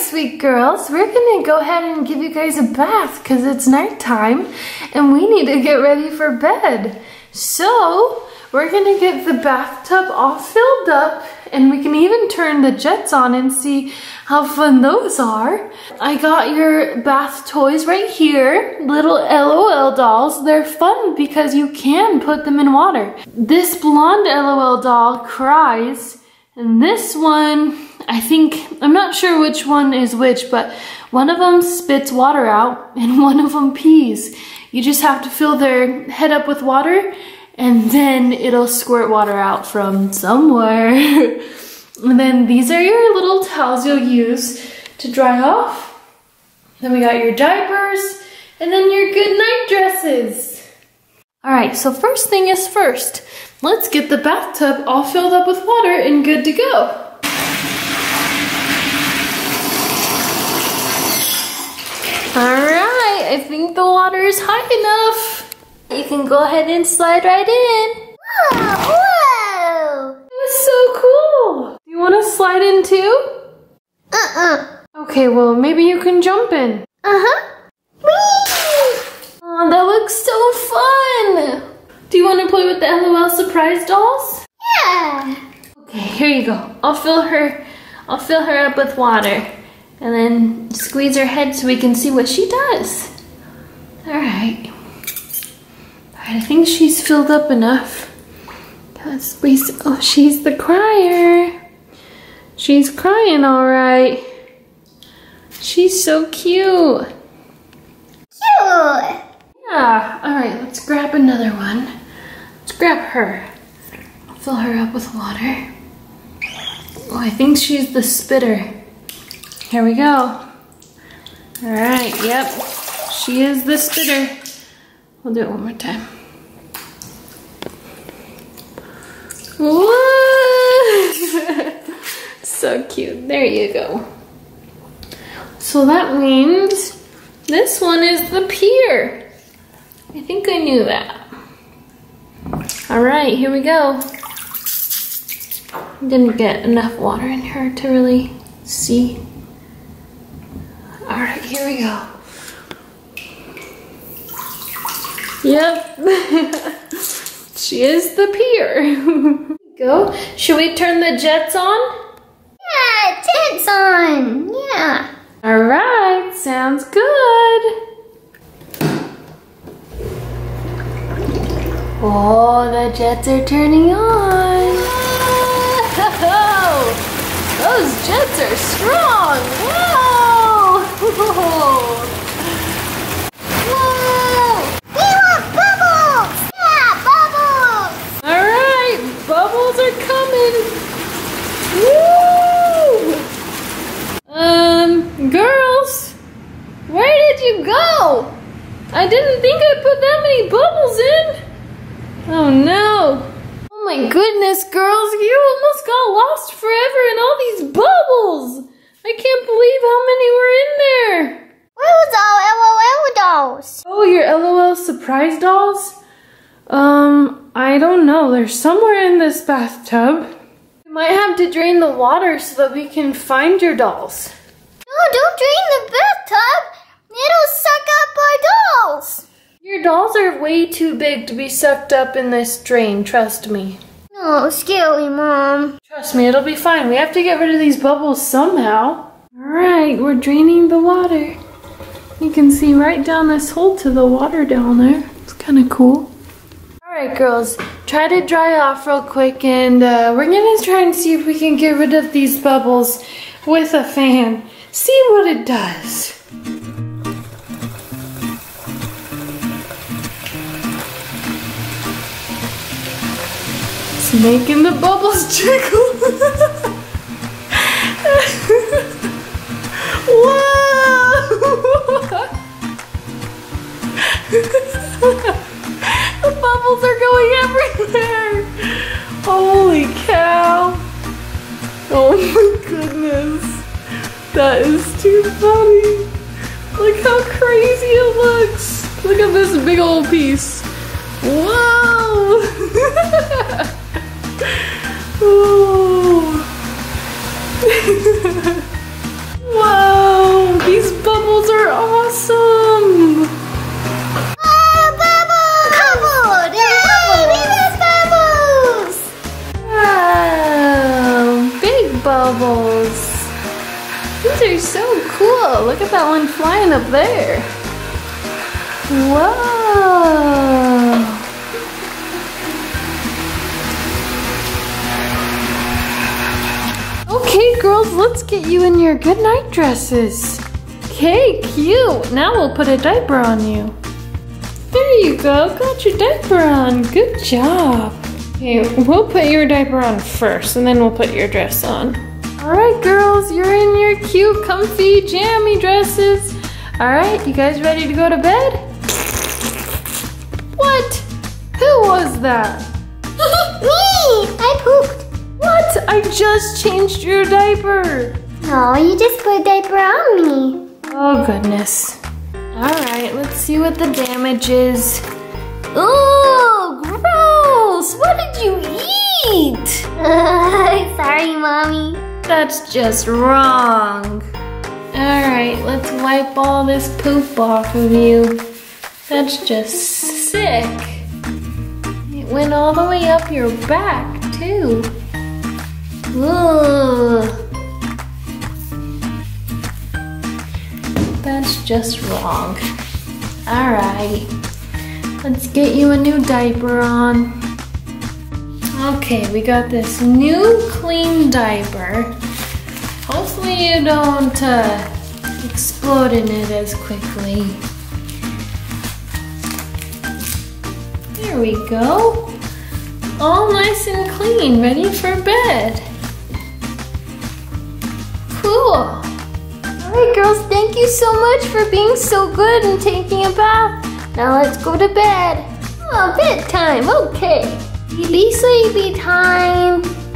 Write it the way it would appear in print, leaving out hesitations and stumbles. sweet girls, we're gonna go ahead and give you guys a bath because it's nighttime and we need to get ready for bed. So we're gonna get the bathtub all filled up and we can even turn the jets on and see how fun those are. I got your bath toys right here, little LOL dolls. They're fun because you can put them in water. This blonde LOL doll cries and this one, I think, I'm not sure which one is which, but one of them spits water out and one of them pees. You just have to fill their head up with water and then it'll squirt water out from somewhere. And then these are your little towels you'll use to dry off. Then we got your diapers and then your good night dresses. All right, so first thing is first. Let's get the bathtub all filled up with water and good to go. All right, I think the water is high enough. You can go ahead and slide right in. Whoa, whoa! It was so cool. You want to slide in too? Okay, well maybe you can jump in. Whee! Oh, that looks so fun. Do you want to play with the LOL Surprise dolls? Yeah. Okay, here you go. I'll fill her up with water, and then squeeze her head so we can see what she does. All right. I think she's filled up enough. Let's squeeze. Oh, she's the crier. She's crying, all right. She's so cute. Cute. Yeah. All right. Let's grab another one. Let's grab her. Fill her up with water. Oh, I think she's the spitter. Here we go. All right. Yep. She is the spitter. We'll do it one more time. Whoa! So cute. There you go. So that means this one is the peer. I think I knew that. All right, here we go. Didn't get enough water in her to really see. All right, here we go. Yep, she is the peer. Go. Should we turn the jets on? Yeah, jets on. Yeah. All right, sounds good. Oh, the jets are turning on. Whoa. Those jets are strong. Whoa. Whoa. Girls, where did you go? I didn't think I put that many bubbles in. Oh no. Oh my goodness, girls, you almost got lost forever in all these bubbles. I can't believe how many were in there. Where was our LOL dolls? Oh, your LOL Surprise dolls? I don't know. They're somewhere in this bathtub. You might have to drain the water so that we can find your dolls. No, don't drain the bathtub. It'll suck up our dolls. Your dolls are way too big to be sucked up in this drain, trust me. No, scary, Mom. Trust me, it'll be fine. We have to get rid of these bubbles somehow. Alright, we're draining the water. You can see right down this hole to the water down there. It's kind of cool. Alright, girls, try to dry off real quick, and we're going to try and see if we can get rid of these bubbles with a fan. See what it does. It's making the bubbles jiggle. Whoa! The bubbles are going everywhere. Holy cow. Oh my goodness. That is too funny. Look how crazy it looks. Look at this big old piece. Whoa! Whoa! Whoa! These are so cool. Look at that one flying up there. Whoa. Okay, girls, let's get you in your good night dresses. Okay, cute. Now we'll put a diaper on you. There you go. Got your diaper on. Good job. Okay, we'll put your diaper on first, and then we'll put your dress on. All right, girls, you're in your cute, comfy, jammy dresses. All right, you guys ready to go to bed? What? Who was that? Me! I pooped. What? I just changed your diaper. No, you just put a diaper on me. Oh, goodness. All right, let's see what the damage is. Ooh, gross! What did you eat? Sorry, Mommy. That's just wrong. All right, let's wipe all this poop off of you. That's just sick. It went all the way up your back, too. Ooh. That's just wrong. All right, let's get you a new diaper on. Okay, we got this new clean diaper. Hopefully you don't explode in it as quickly. There we go. All nice and clean, ready for bed. Cool. Alright girls, thank you so much for being so good and taking a bath. Now let's go to bed. Oh, bedtime, okay. Sleepy time.